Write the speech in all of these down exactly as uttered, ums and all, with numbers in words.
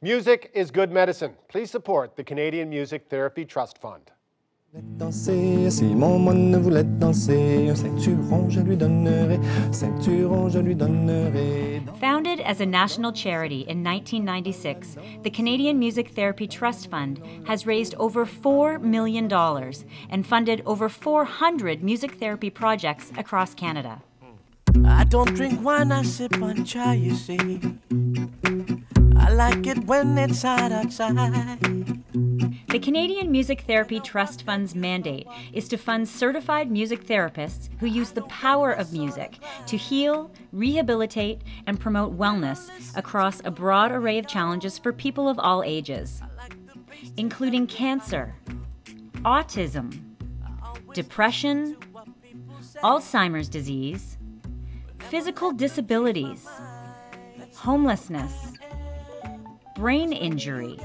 Music is good medicine. Please support the Canadian Music Therapy Trust Fund. Danser, si mon monde voulait danser, un ceinturon, je lui donnerai, ceinturon, je lui donnerai. Founded as a national charity in nineteen ninety-six, the Canadian Music Therapy Trust Fund has raised over four million dollars and funded over four hundred music therapy projects across Canada. I don't drink wine, I sip on chai, you see. I like it when it's hot outside. The Canadian Music Therapy Trust Fund's mandate is to fund certified music therapists who use the power of music to heal, rehabilitate, and promote wellness across a broad array of challenges for people of all ages, including cancer, autism, depression, Alzheimer's disease, physical disabilities, homelessness, brain injury,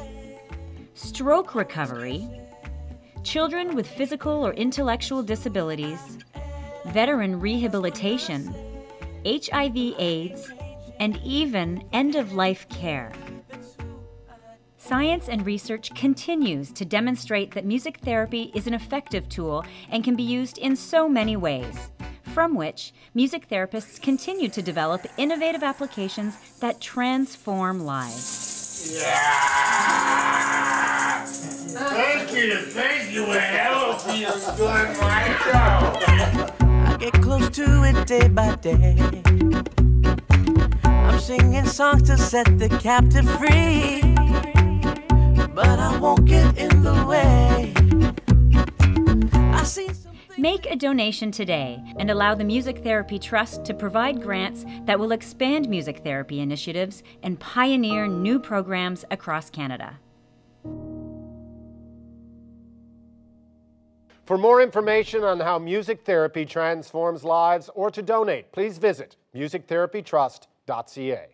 stroke recovery, children with physical or intellectual disabilities, veteran rehabilitation, H I V AIDS, and even end-of-life care. Science and research continues to demonstrate that music therapy is an effective tool and can be used in so many ways, from which music therapists continue to develop innovative applications that transform lives. Yeah! Thank you, thank you, Al, for you doing my job. I get close to it day by day. I'm singing songs to set the captive free, but I won't get in the way. I see. Make a donation today and allow the Music Therapy Trust to provide grants that will expand music therapy initiatives and pioneer new programs across Canada. For more information on how music therapy transforms lives or to donate, please visit music therapy trust dot C A.